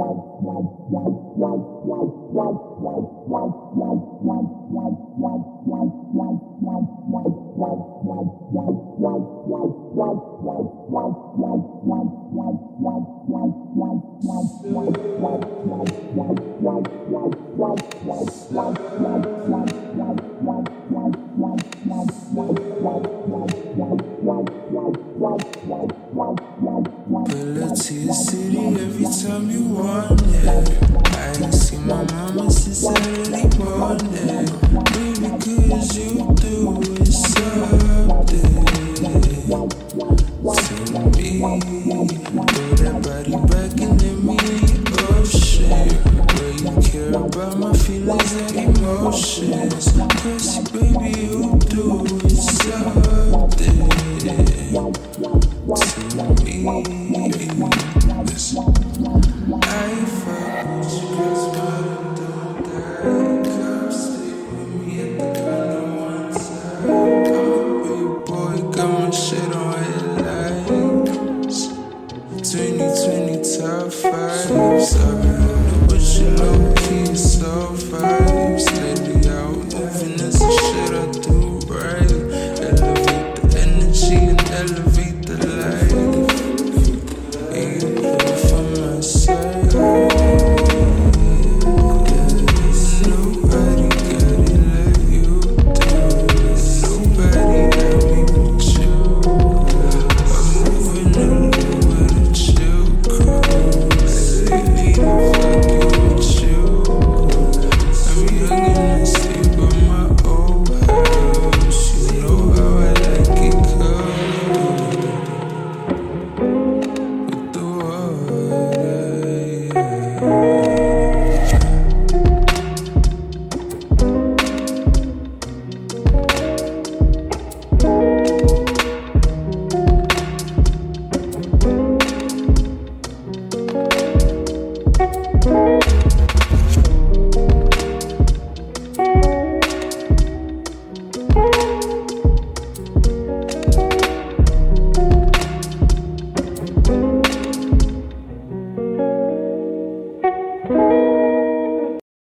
Well, I see the city every time you want it. I ain't seen my mama since early morning. Baby, cause you doing something to me. Everybody backing at me, oh shit. Well, you care about my feelings and emotions, cause baby, you doing something to me. Top 5, sorry, but you know